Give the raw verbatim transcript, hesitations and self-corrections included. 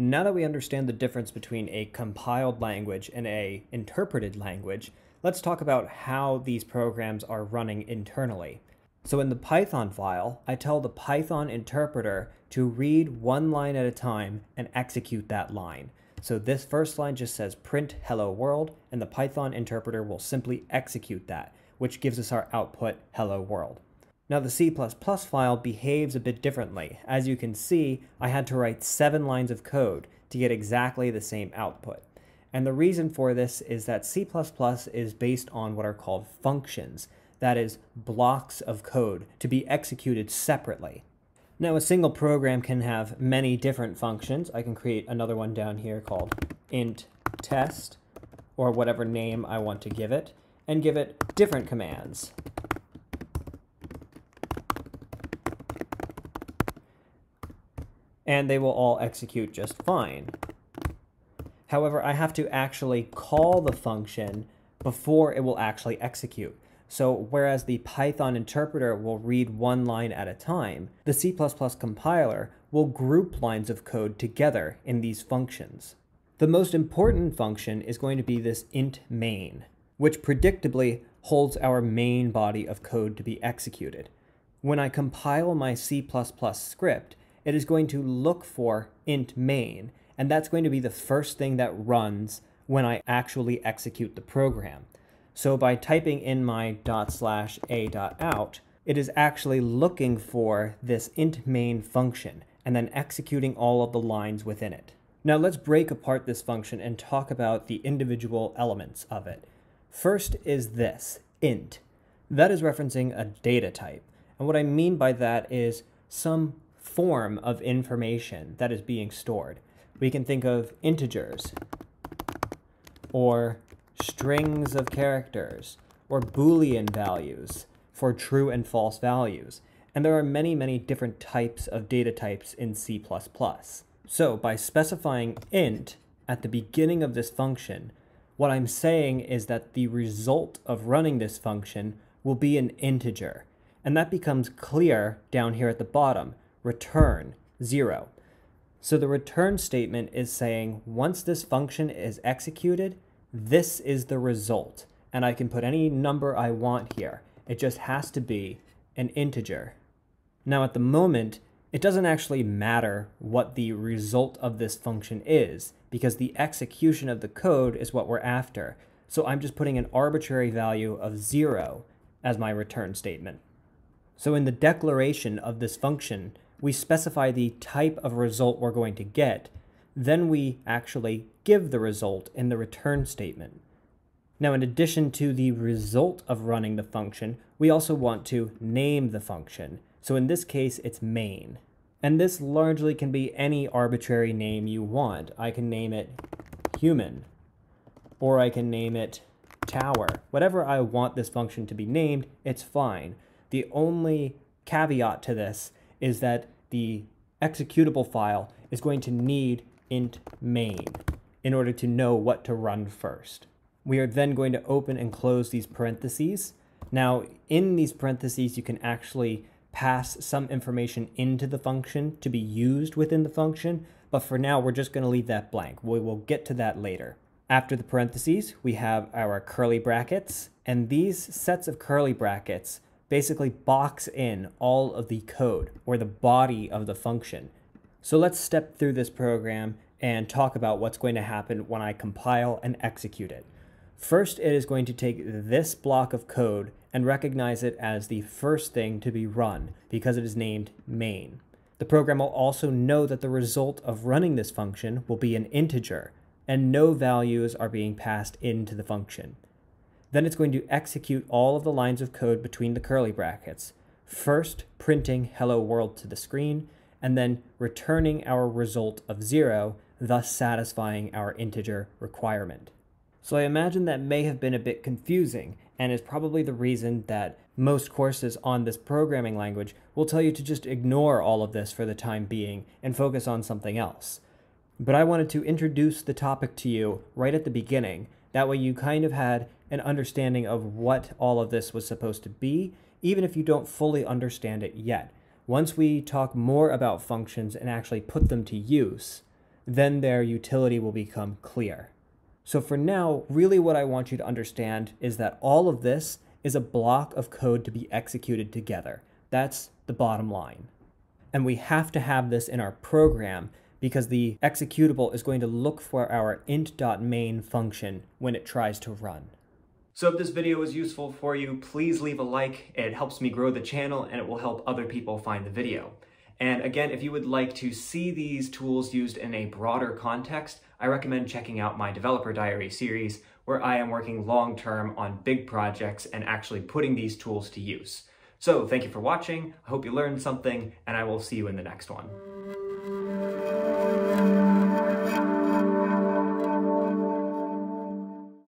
Now that we understand the difference between a compiled language and a interpreted language, let's talk about how these programs are running internally. So in the Python file, I tell the Python interpreter to read one line at a time and execute that line. So this first line just says print hello world, and the Python interpreter will simply execute that, which gives us our output hello world. Now the C plus plus file behaves a bit differently. As you can see, I had to write seven lines of code to get exactly the same output. And the reason for this is that C plus plus is based on what are called functions, that is, blocks of code to be executed separately. Now a single program can have many different functions. I can create another one down here called int test, or whatever name I want to give it, and give it different commands. And they will all execute just fine. However, I have to actually call the function before it will actually execute. So whereas the Python interpreter will read one line at a time, the C plus plus compiler will group lines of code together in these functions. The most important function is going to be this int main, which predictably holds our main body of code to be executed. When I compile my C plus plus script, it is going to look for int main, and that's going to be the first thing that runs when I actually execute the program. So by typing in my dot slash a dot out, it is actually looking for this int main function and then executing all of the lines within it. Now let's break apart this function and talk about the individual elements of it. First is this, int. That is referencing a data type. And what I mean by that is some form of information that is being stored. We can think of integers, or strings of characters, or Boolean values for true and false values. And there are many, many different types of data types in C plus plus. So by specifying int at the beginning of this function, what I'm saying is that the result of running this function will be an integer. And that becomes clear down here at the bottom, return zero. So the return statement is saying once this function is executed, this is the result, and I can put any number I want here. It just has to be an integer. Now at the moment, it doesn't actually matter what the result of this function is, because the execution of the code is what we're after. So I'm just putting an arbitrary value of zero as my return statement. So in the declaration of this function, we specify the type of result we're going to get. Then we actually give the result in the return statement. Now, in addition to the result of running the function, we also want to name the function. So in this case, it's main. And this largely can be any arbitrary name you want. I can name it human, or I can name it tower. Whatever I want this function to be named, it's fine. The only caveat to this is that the executable file is going to need int main in order to know what to run first. We are then going to open and close these parentheses. Now in these parentheses, you can actually pass some information into the function to be used within the function, but for now we're just going to leave that blank. We will get to that later. After the parentheses, we have our curly brackets, and these sets of curly brackets basically box in all of the code or the body of the function. So let's step through this program and talk about what's going to happen when I compile and execute it. First, it is going to take this block of code and recognize it as the first thing to be run because it is named main. The program will also know that the result of running this function will be an integer and no values are being passed into the function. Then it's going to execute all of the lines of code between the curly brackets, first printing hello world to the screen, and then returning our result of zero, thus satisfying our integer requirement. So I imagine that may have been a bit confusing, and is probably the reason that most courses on this programming language will tell you to just ignore all of this for the time being and focus on something else. But I wanted to introduce the topic to you right at the beginning, that way you kind of had an understanding of what all of this was supposed to be, even if you don't fully understand it yet. Once we talk more about functions and actually put them to use, then their utility will become clear. So for now, really what I want you to understand is that all of this is a block of code to be executed together. That's the bottom line. And we have to have this in our program because the executable is going to look for our int.main function when it tries to run. So if this video was useful for you, please leave a like. It helps me grow the channel and it will help other people find the video. And again, if you would like to see these tools used in a broader context, I recommend checking out my Developer Diary series, where I am working long-term on big projects and actually putting these tools to use. So thank you for watching, I hope you learned something, and I will see you in the next one.